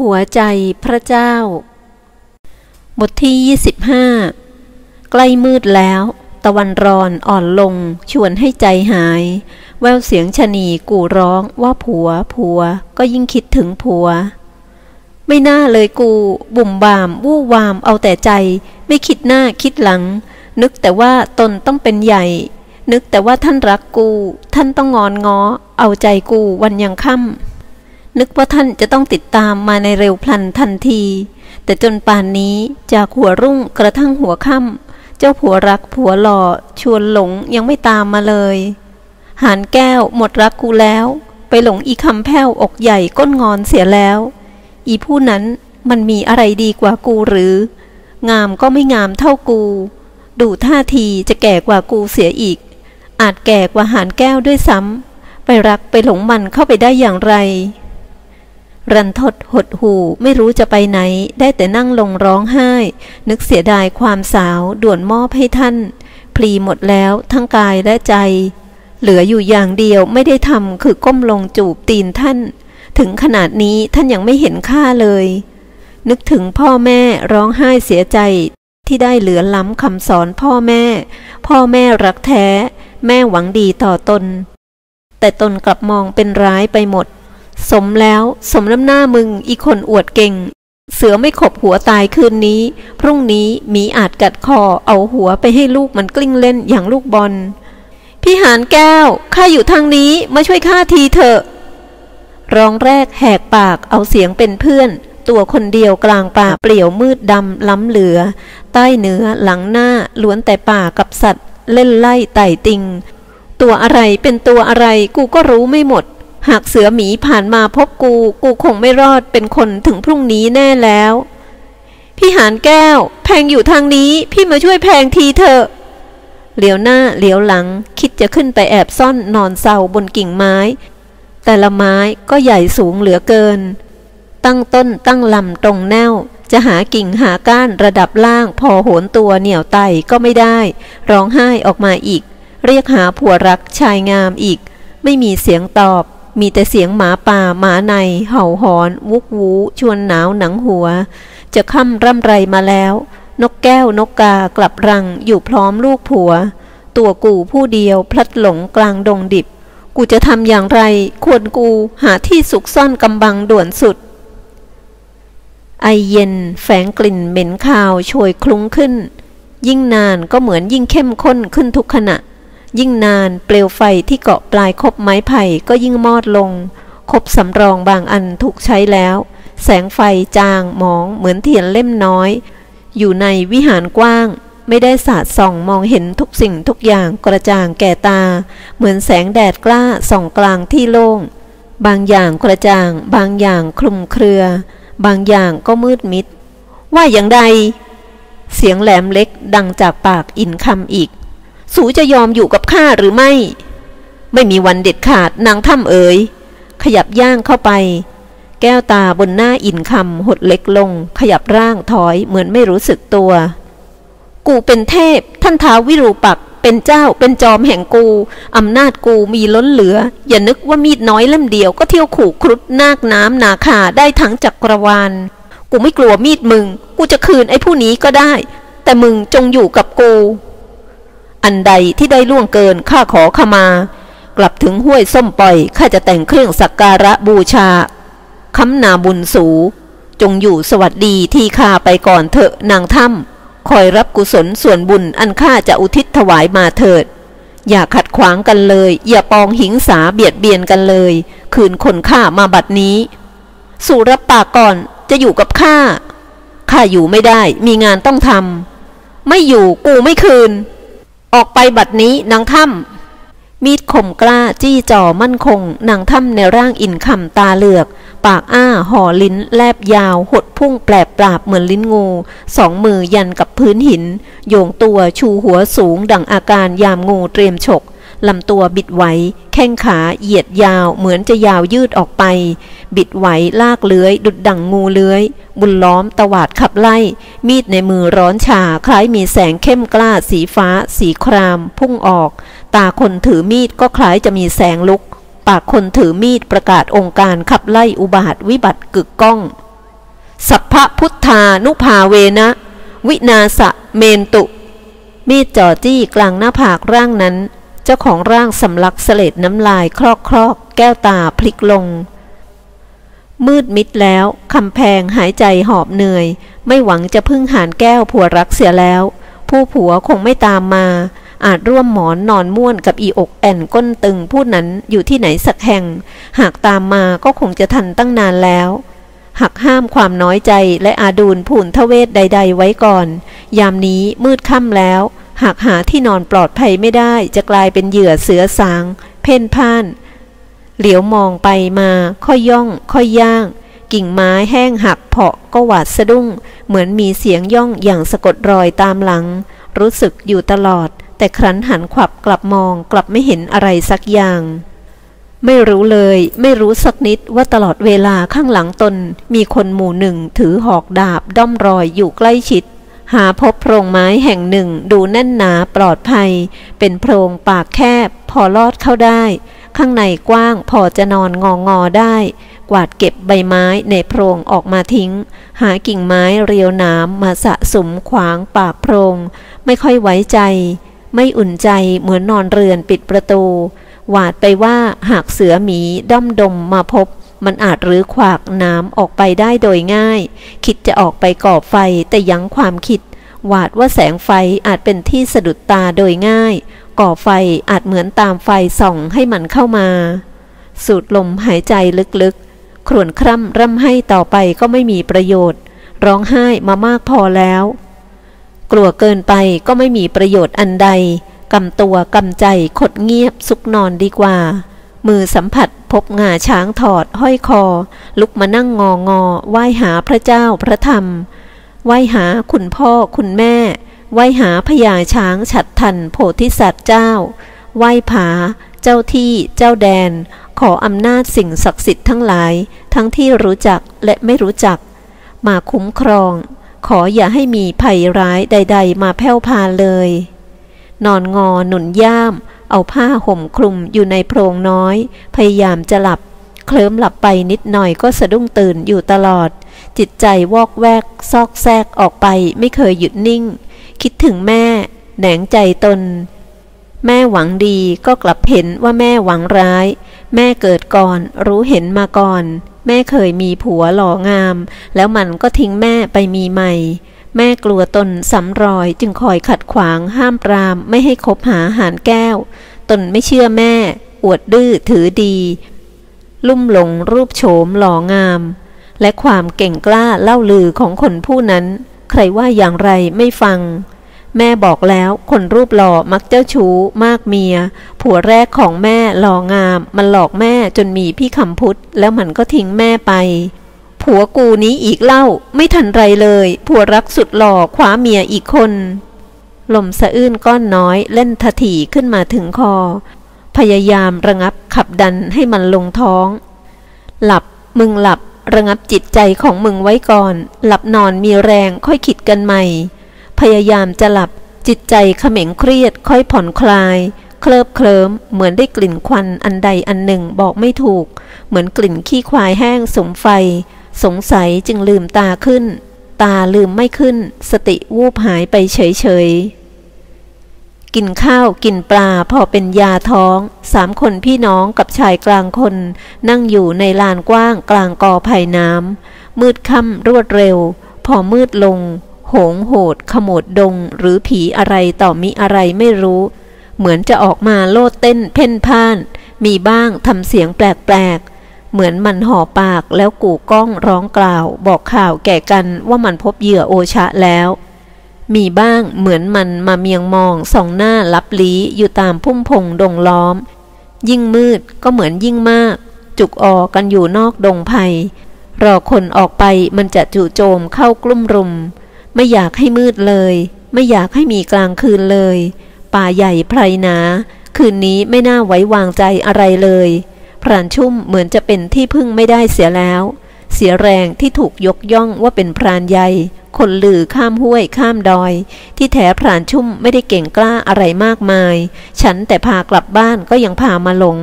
หัวใจพระเจ้าบทที่25ใกล้มืดแล้วตะวันร้อนอ่อนลงชวนให้ใจหายแววเสียงชนีกู่ร้องว่าผัวผัวก็ยิ่งคิดถึงผัวไม่น่าเลยกูบุ่มบามวู่วามเอาแต่ใจไม่คิดหน้าคิดหลังนึกแต่ว่าตนต้องเป็นใหญ่นึกแต่ว่าท่านรักกูท่านต้องงอนง้อเอาใจกูวันยังค่ำนึกว่าท่านจะต้องติดตามมาในเร็วพลันทันทีแต่จนป่านนี้จากหัวรุ่งกระทั่งหัวค่ำเจ้าผัวรักผัวหล่อชวนหลงยังไม่ตามมาเลยหานแก้วหมดรักกูแล้วไปหลงอีคำแผ้วอกใหญ่ก้นงอนเสียแล้วอีผู้นั้นมันมีอะไรดีกว่ากูหรืองามก็ไม่งามเท่ากูดูท่าทีจะแก่กว่ากูเสียอีกอาจแก่กว่าหานแก้วด้วยซ้ำไปรักไปหลงมันเข้าไปได้อย่างไรรันทดหดหู่ไม่รู้จะไปไหนได้แต่นั่งลงร้องไห้นึกเสียดายความสาวด่วนมอบให้ท่านพลีหมดแล้วทั้งกายและใจเหลืออยู่อย่างเดียวไม่ได้ทำคือก้มลงจูบตีนท่านถึงขนาดนี้ท่านยังไม่เห็นค่าเลยนึกถึงพ่อแม่ร้องไห้เสียใจที่ได้เหลือล้ำคำสอนพ่อแม่รักแท้แม่หวังดีต่อตนแต่ตนกลับมองเป็นร้ายไปหมดสมแล้วสมน้ำหน้ามึงอีคนอวดเก่งเสือไม่ขบหัวตายคืนนี้พรุ่งนี้หมีอาจกัดคอเอาหัวไปให้ลูกมันกลิ้งเล่นอย่างลูกบอลพี่หานแก้วข้าอยู่ทางนี้มาช่วยข้าทีเถอะร้องแรกแหกปากเอาเสียงเป็นเพื่อนตัวคนเดียวกลางป่าเปลี่ยวมืดดำล้ำเหลือใต้เนื้อหลังหน้าล้วนแต่ป่ากับสัตว์เล่นไล่ไต่ติงตัวอะไรเป็นตัวอะไรกูก็รู้ไม่หมดหากเสือหมีผ่านมาพบกูคงไม่รอดเป็นคนถึงพรุ่งนี้แน่แล้วพี่หานแก้วแพงอยู่ทางนี้พี่มาช่วยแพงทีเถอะเหลียวหน้าเหลียวหลังคิดจะขึ้นไปแอบซ่อนนอนเซาบนกิ่งไม้แต่ละไม้ก็ใหญ่สูงเหลือเกินตั้งต้นตั้งลำตรงแนวจะหากิ่งหาก้านระดับล่างพอโหนตัวเหนี่ยวไต่ก็ไม่ได้ร้องไห้ออกมาอีกเรียกหาผัวรักชายงามอีกไม่มีเสียงตอบมีแต่เสียงหมาป่าหมาในเห่าหอนวุกวูชวนหนาวหนังหัวจะค่ำร่ำไรมาแล้วนกแก้วนกกากลับรังอยู่พร้อมลูกผัวตัวกูผู้เดียวพลัดหลงกลางดงดิบกูจะทำอย่างไรควรกูหาที่ซุกซ่อนกำบังด่วนสุดไอเย็นแฝงกลิ่นเหม็นคาวโชยคลุ้งขึ้นยิ่งนานก็เหมือนยิ่งเข้มข้นขึ้นทุกขณะยิ่งนานเปลวไฟที่เกาะปลายคบไม้ไผ่ก็ยิ่งมอดลงคบสำรองบางอันถูกใช้แล้วแสงไฟจางหมองเหมือนเทียนเล่มน้อยอยู่ในวิหารกว้างไม่ได้สาดส่องมองเห็นทุกสิ่งทุกอย่างกระจ่างแก่ตาเหมือนแสงแดดกล้าส่องกลางที่โล่งบางอย่างกระจ่างบางอย่างคลุมเครือบางอย่างก็มืดมิดว่าอย่างใดเสียงแหลมเล็กดังจากปากอินคำอีกสูจะยอมอยู่กับข้าหรือไม่ไม่มีวันเด็ดขาดนางถ้ำเอ๋ยขยับย่างเข้าไปแก้วตาบนหน้าอินคำหดเล็กลงขยับร่างถอยเหมือนไม่รู้สึกตัวกูเป็นเทพท่านท้าววิรูปักษ์เป็นเจ้าเป็นจอมแห่งกูอำนาจกูมีล้นเหลืออย่านึกว่ามีดน้อยเล่มเดียวก็เที่ยวขู่ครุฑนาคน้ำนาคาได้ทั้งจักรวาลกูไม่กลัวมีดมึงกูจะคืนไอ้ผู้นี้ก็ได้แต่มึงจงอยู่กับกูอันใดที่ได้ล่วงเกินข้าขอขมากลับถึงห้วยส้มปล่อยข้าจะแต่งเครื่องสักการะบูชาค้ำนาบุญสูจงอยู่สวัสดีที่ข้าไปก่อนเถอะนางถ้ำคอยรับกุศลส่วนบุญอันข้าจะอุทิศถวายมาเถิดอย่าขัดขวางกันเลยอย่าปองหิงสาเบียดเบียนกันเลยคืนคนข้ามาบัดนี้สู่รับปากก่อนจะอยู่กับข้าอยู่ไม่ได้มีงานต้องทำไม่อยู่กูไม่คืนออกไปบัดนี้นางถ้ำมีดคมกล้าจี้จ่อมั่นคงนางถ้ำในร่างอินคำตาเหลือกปากอ้าห่อลิ้นแลบยาวหดพุ่งแปลบปราบเหมือนลิ้นงูสองมือยันกับพื้นหินโยงตัวชูหัวสูงดังอาการยามงูเตรียมฉกลำตัวบิดไหวแข้งขาเหยียดยาวเหมือนจะยาวยืดออกไปบิดไหวลากเลื้อยดุจดั่งงูเลื้อยบุญล้อมตวาดขับไล่มีดในมือร้อนชาคล้ายมีแสงเข้มกล้าสีฟ้าสีครามพุ่งออกตาคนถือมีดก็คล้ายจะมีแสงลุกปากคนถือมีดประกาศองค์การขับไล่อุบาทวิบัติกึกก้อง สัพพพุทธานุภาเวนะวินาสะเมนตุมีดจ่อจี้กลางหน้าผากร่างนั้นเจ้าของร่างสำลักเสลดน้ำลายคลอกๆแก้วตาพลิกลงมืดมิดแล้วคำแพงหายใจหอบเหนื่อยไม่หวังจะพึ่งหานแก้วผัวรักเสียแล้วผู้ผัวคงไม่ตามมาอาจร่วมหมอนนอนม่วนกับอีอกแอ่นก้นตึงผู้นั้นอยู่ที่ไหนสักแห่งหากตามมาก็คงจะทันตั้งนานแล้วหักห้ามความน้อยใจและอาดูลผูนทเวศใดๆไว้ก่อนยามนี้มืดค่ำแล้วหากหาที่นอนปลอดภัยไม่ได้จะกลายเป็นเหยื่อเสือสางเพ่นพ่านเหลียวมองไปมาค่อยย่องค่อยย่างกิ่งไม้แห้งหักเพาะก็หวาดสะดุ้งเหมือนมีเสียงย่องอย่างสะกดรอยตามหลังรู้สึกอยู่ตลอดแต่ครั้นหันขวับกลับมองกลับไม่เห็นอะไรสักอย่างไม่รู้เลยไม่รู้สักนิดว่าตลอดเวลาข้างหลังตนมีคนหมู่หนึ่งถือหอกดาบด้อมรอยอยู่ใกล้ชิดหาพบโพรงไม้แห่งหนึ่งดูแน่นหนาปลอดภัยเป็นโพรงปากแคบพอลอดเข้าได้ข้างในกว้างพอจะนอนงอๆได้กวาดเก็บใบไม้ในโพรงออกมาทิ้งหากิ่งไม้เรียวหนามมาสะสมขวางปากโพรงไม่ค่อยไว้ใจไม่อุ่นใจเหมือนนอนเรือนปิดประตูหวาดไปว่าหากเสือหมีด้อมดมมาพบมันอาจรื้อขวากน้ำออกไปได้โดยง่ายคิดจะออกไปก่อไฟแต่ยั้งความคิดหวาดว่าแสงไฟอาจเป็นที่สะดุดตาโดยง่ายก่อไฟอาจเหมือนตามไฟส่องให้มันเข้ามาสูดลมหายใจลึกๆครวญคร่ำร่ำให้ต่อไปก็ไม่มีประโยชน์ร้องไห้มามากพอแล้วกลัวเกินไปก็ไม่มีประโยชน์อันใดกำตัวกำใจขดเงียบซุกนอนดีกว่ามือสัมผัสพบงาช้างถอดห้อยคอลุกมานั่งงอไหว้หาพระเจ้าพระธรรมไหว้หาคุณพ่อคุณแม่ไหว้หาพญาช้างฉัตรทันโพธิสัตว์เจ้าไหว้ผาเจ้าที่เจ้าแดนขออำนาจสิ่งศักดิ์สิทธิ์ทั้งหลายทั้งที่รู้จักและไม่รู้จักมาคุ้มครองขออย่าให้มีภัยร้ายใดๆมาแผ่วพานเลยนอนงอหนุนย่ามเอาผ้าห่มคลุมอยู่ในโพรงน้อยพยายามจะหลับเคลิ้มหลับไปนิดหน่อยก็สะดุ้งตื่นอยู่ตลอดจิตใจวอกแวกซอกแซกออกไปไม่เคยหยุดนิ่งคิดถึงแม่แหนงใจตนแม่หวังดีก็กลับเห็นว่าแม่หวังร้ายแม่เกิดก่อนรู้เห็นมาก่อนแม่เคยมีผัวหล่องามแล้วมันก็ทิ้งแม่ไปมีใหม่แม่กลัวตนสำรอยจึงคอยขัดขวางห้ามปรามไม่ให้คบหาหานแก้วตนไม่เชื่อแม่อวดดื้อถือดีลุ่มหลงรูปโฉมหล่องามและความเก่งกล้าเล่าลือของคนผู้นั้นใครว่าอย่างไรไม่ฟังแม่บอกแล้วคนรูปหล่อมักเจ้าชู้มากเมียผัวแรกของแม่หล่องามมันหลอกแม่จนมีพี่คำพุทธแล้วมันก็ทิ้งแม่ไปผัวกูนี้อีกเล่าไม่ทันไรเลยผัวรักสุดหล่อคว้าเมียอีกคนลมสะอื้นก้อนน้อยเล่นทะถี่ขึ้นมาถึงคอพยายามระงับขับดันให้มันลงท้องหลับมึงหลับระงับจิตใจของมึงไว้ก่อนหลับนอนมีแรงค่อยคิดกันใหม่พยายามจะหลับจิตใจเขม็งเครียดค่อยผ่อนคลายเคลิบเคลิ้มเหมือนได้กลิ่นควันอันใดอันหนึ่งบอกไม่ถูกเหมือนกลิ่นขี้ควายแห้งสมไฟสงสัยจึงลืมตาขึ้นตาลืมไม่ขึ้นสติวูบหายไปเฉยๆกินข้าวกินปลาพอเป็นยาท้องสามคนพี่น้องกับชายกลางคนนั่งอยู่ในลานกว้างกลางกอไผ่น้ำมืดค่ำรวดเร็วพอมืดลงโหงโหดขโมดดงหรือผีอะไรต่อมิอะไรไม่รู้เหมือนจะออกมาโลดเต้นเพ่นพ่านมีบ้างทำเสียงแปลกๆเหมือนมันห่อปากแล้วกู่ก้องร้องกล่าวบอกข่าวแก่กันว่ามันพบเหยื่อโอชะแล้วมีบ้างเหมือนมันมาเมียงมองส่องหน้าลับลี้อยู่ตามพุ่มพงดงล้อมยิ่งมืดก็เหมือนยิ่งมากจุกออกันอยู่นอกดงไผ่รอคนออกไปมันจะจู่โจมเข้ากลุ่มรุมไม่อยากให้มืดเลยไม่อยากให้มีกลางคืนเลยป่าใหญ่ไพรหนาคืนนี้ไม่น่าไว้วางใจอะไรเลยพรานชุ่มเหมือนจะเป็นที่พึ่งไม่ได้เสียแล้วเสียแรงที่ถูกยกย่องว่าเป็นพรานใหญ่คนลือข้ามห้วยข้ามดอยที่แท้พรานชุ่มไม่ได้เก่งกล้าอะไรมากมายฉันแต่พากลับบ้านก็ยังพามาหลง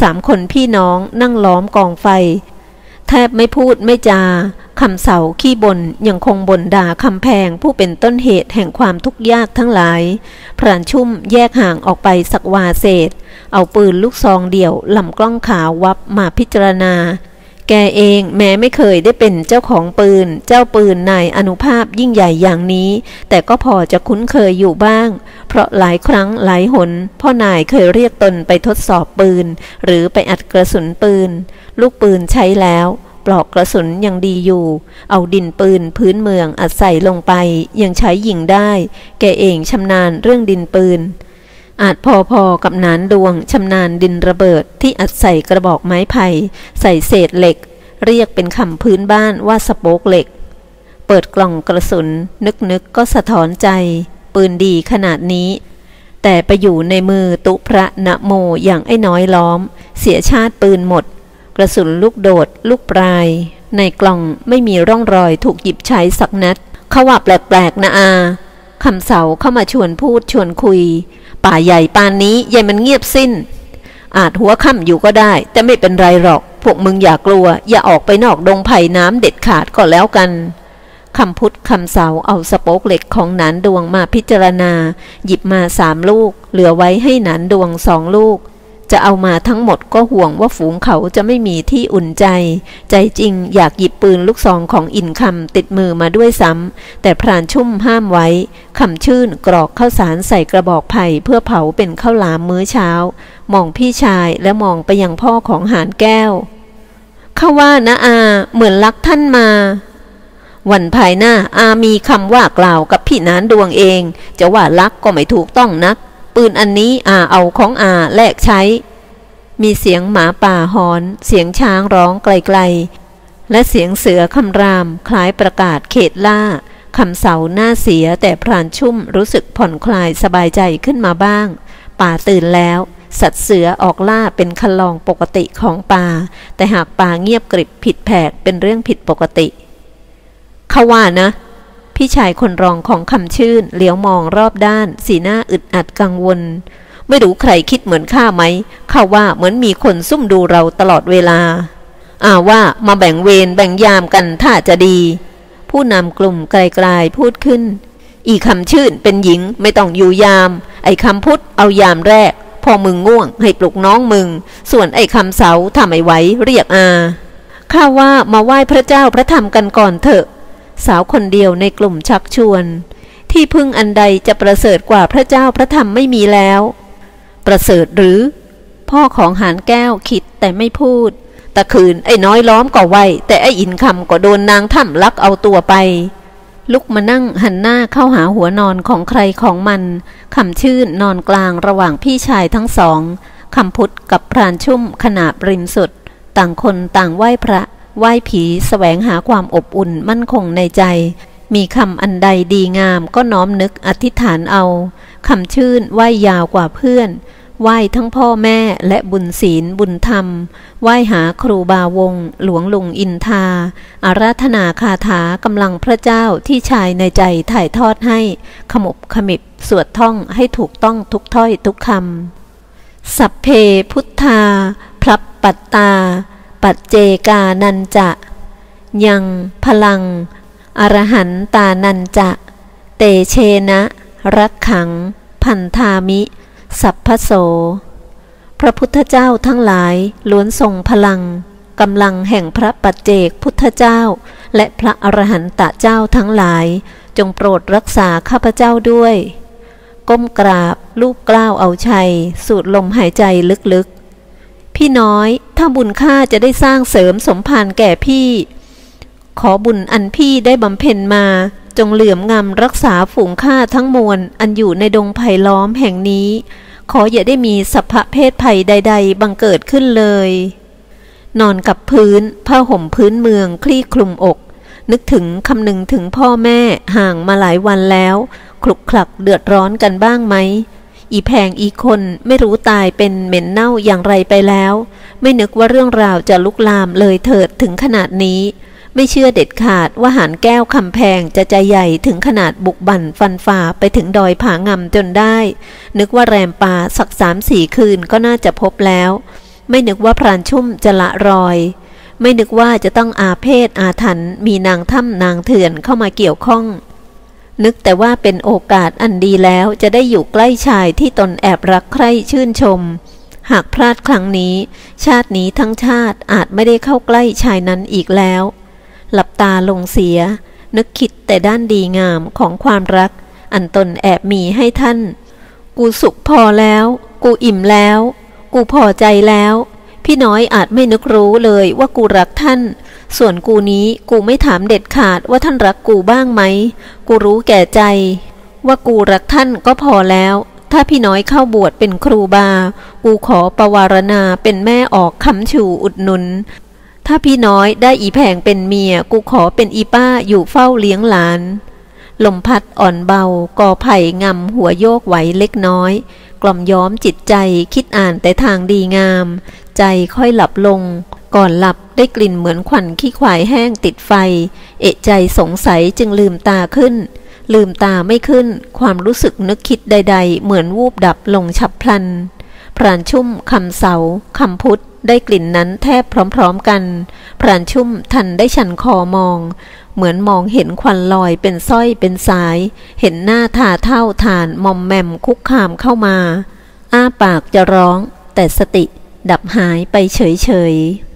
สามคนพี่น้องนั่งล้อมกองไฟ แทบไม่พูดไม่จาคำเสาขี้บ่นยังคงบ่นด่าคำแพงผู้เป็นต้นเหตุแห่งความทุกข์ยากทั้งหลายพรานชุ่มแยกห่างออกไปสักวาเศษเอาปืนลูกซองเดี่ยวลำกล้องขาววับมาพิจารณาแกเองแม้ไม่เคยได้เป็นเจ้าของปืนเจ้าปืนนายอานุภาพยิ่งใหญ่อย่างนี้แต่ก็พอจะคุ้นเคยอยู่บ้างเพราะหลายครั้งหลายหนพ่อนายเคยเรียกตนไปทดสอบปืนหรือไปอัดกระสุนปืนลูกปืนใช้แล้วปลอกกระสุนยังดีอยู่เอาดินปืนพื้นเมืองอัดใส่ลงไปยังใช้ยิงได้แกเองชำนาญเรื่องดินปืนอาจพอๆกับหนานดวงชำนาญดินระเบิดที่อัดใส่กระบอกไม้ไผ่ใส่เศษเหล็กเรียกเป็นคำพื้นบ้านว่าสโป๊กเหล็กเปิดกล่องกระสุนนึกก็สะท้อนใจปืนดีขนาดนี้แต่ไปอยู่ในมือตุพระนะโมอย่างไอ้น้อยล้อมเสียชาติปืนหมดกระสุนลูกโดดลูกปลายในกล่องไม่มีร่องรอยถูกหยิบใช้สักนัดเขาว่าแปลกๆนะอาคำเสาเข้ามาชวนพูดชวนคุยป่าใหญ่ป่านนี้ยายมันเงียบสิ้นอาจหัวค่ำอยู่ก็ได้แต่ไม่เป็นไรหรอกพวกมึงอย่ากลัวอย่าออกไปนอกดงไผ่น้ำเด็ดขาดก็แล้วกันคำพุทธคำเสาเอาสโป๊กเหล็กของหนานดวงมาพิจารณาหยิบมา3 ลูกเหลือไว้ให้หนานดวง2 ลูกจะเอามาทั้งหมดก็ห่วงว่าฝูงเขาจะไม่มีที่อุ่นใจใจจริงอยากหยิบปืนลูกซองของอินคำติดมือมาด้วยซ้ำแต่พรานชุ่มห้ามไว้คำชื่นกรอกข้าวสารใส่กระบอกไผ่เพื่อเผาเป็นข้าวหลามมื้อเช้ามองพี่ชายและมองไปยังพ่อของหานแก้วเขาว่านะอาเหมือนลักท่านมาวันภายหน้าอามีคำว่ากล่าวกับพี่นานดวงเองจะว่าลักก็ไม่ถูกต้องนักปืนอันนี้อาเอาของอาแลกใช้มีเสียงหมาป่าหอนเสียงช้างร้องไกลๆและเสียงเสือคำรามคล้ายประกาศเขตล่าคำเสาหน้าเสียแต่พรานชุ่มรู้สึกผ่อนคลายสบายใจขึ้นมาบ้างป่าตื่นแล้วสัตว์เสือออกล่าเป็นคันลองปกติของป่าแต่หากป่าเงียบกริบผิดแผกเป็นเรื่องผิดปกติเขาว่านะพี่ชายคนรองของคำชื่นเหลียวมองรอบด้านสีหน้าอึดอัดกังวลไม่รู้ใครคิดเหมือนข้าไหมข้าว่าเหมือนมีคนซุ่มดูเราตลอดเวลาว่ามาแบ่งเวรแบ่งยามกันถ้าจะดีผู้นำกลุ่มไกลๆพูดขึ้นอีคำชื่นเป็นหญิงไม่ต้องอยู่ยามไอ้คำพุทธเอายามแรกพอมึงง่วงให้ปลุกน้องมึงส่วนไอ้คำเสาทำไอ้ไว้เรียกอาข้าว่ามาไหว้พระเจ้าพระธรรมกันก่อนเถอะสาวคนเดียวในกลุ่มชักชวนที่พึ่งอันใดจะประเสริฐกว่าพระเจ้าพระธรรมไม่มีแล้วประเสริฐหรือพ่อของหานแก้วคิดแต่ไม่พูดตะคืนไอ้น้อยล้อมก็ไว้แต่ไอ้อินคำก็โดนนางถ้ำลักเอาตัวไปลุกมานั่งหันหน้าเข้าหาหัวนอนของใครของมันคำชื่นนอนกลางระหว่างพี่ชายทั้งสองคำพุทธกับพรานชุ่มขนาบริมสุดต่างคนต่างไหว้พระไหว้ผีแสวงหาความอบอุ่นมั่นคงในใจมีคำอันใดดีงามก็น้อมนึกอธิษฐานเอาคำชื่นไหว้ยาวกว่าเพื่อนไหว้ทั้งพ่อแม่และบุญศีลบุญธรรมไหว้หาครูบาวงหลวงลุงอินทาอาราธนาคาถากำลังพระเจ้าที่ชายในใจถ่ายทอดให้ขมบขมิบสวดท่องให้ถูกต้องทุกถ้อยทุกคำสัพเพพุทธาพลับปัตตาปัจเจกานันจะยังพลังอรหันตานันจะเตเชนะรักขังพันธามิสัพพโสพระพุทธเจ้าทั้งหลายล้วนทรงพลังกำลังแห่งพระปัจเจกพุทธเจ้าและพระอรหันตเจ้าทั้งหลายจงโปรดรักษาข้าพเจ้าด้วยก้มกราบลูบเกล้าเอาชัยสูดลมหายใจลึกๆพี่น้อยถ้าบุญข้าจะได้สร้างเสริมสมภารแก่พี่ขอบุญอันพี่ได้บำเพ็ญมาจงเหลื่อมงำรักษาฝูงข้าทั้งมวลอันอยู่ในดงไผ่ล้อมแห่งนี้ขออย่าได้มีสัพพะเพศภัยใดๆบังเกิดขึ้นเลยนอนกับพื้นผ้าห่มพื้นเมืองคลี่คลุมอกนึกถึงคำนึงถึงพ่อแม่ห่างมาหลายวันแล้วคลุกคลักเดือดร้อนกันบ้างไหมอีแพงอีคนไม่รู้ตายเป็นเหม็นเน่าอย่างไรไปแล้วไม่นึกว่าเรื่องราวจะลุกลามเลยเถิดถึงขนาดนี้ไม่เชื่อเด็ดขาดว่าหานแก้วคำแพงจะใจใหญ่ถึงขนาดบุกบั่นฟันฝ่าไปถึงดอยผางำจนได้นึกว่าแรมป่าสัก3-4 คืนก็น่าจะพบแล้วไม่นึกว่าพรานชุ่มจะละรอย ไม่นึกว่าจะต้องอาเพศอาถรรพ์มีนางถ้ำนางเถื่อนเข้ามาเกี่ยวข้องนึกแต่ว่าเป็นโอกาสอันดีแล้วจะได้อยู่ใกล้ชายที่ตนแอบรักใคร่ชื่นชมหากพลาดครั้งนี้ชาตินี้ทั้งชาติอาจไม่ได้เข้าใกล้ชายนั้นอีกแล้วหลับตาลงเสียนึกคิดแต่ด้านดีงามของความรักอันตนแอบมีให้ท่านกูสุขพอแล้วกูอิ่มแล้วกูพอใจแล้วพี่น้อยอาจไม่นึกรู้เลยว่ากูรักท่านส่วนกูนี้กูไม่ถามเด็ดขาดว่าท่านรักกูบ้างไหมกูรู้แก่ใจว่ากูรักท่านก็พอแล้วถ้าพี่น้อยเข้าบวชเป็นครูบากูขอปวารณาเป็นแม่ออกคำชูอุดหนุนถ้าพี่น้อยได้อีแผงเป็นเมียกูขอเป็นอีป้าอยู่เฝ้าเลี้ยงหลานลมพัดอ่อนเบากอไผ่งำหัวโยกไหวเล็กน้อยกล่อมย้อมจิตใจคิดอ่านแต่ทางดีงามใจค่อยหลับลงก่อนหลับได้กลิ่นเหมือนควันขี้ควายแห้งติดไฟเอะใจสงสัยจึงลืมตาขึ้นลืมตาไม่ขึ้นความรู้สึกนึกคิดใดๆเหมือนวูบดับลงฉับพลันพรานชุ่มคำเสาคำพุทธได้กลิ่นนั้นแทบพร้อมๆกันพรานชุ่มทันได้ชันคอมองเหมือนมองเห็นควันลอยเป็นสร้อยเป็นสายเห็นหน้าทาเท่าทานมอมแมมคุกคามเข้ามาอ้าปากจะร้องแต่สติดับหายไปเฉยๆ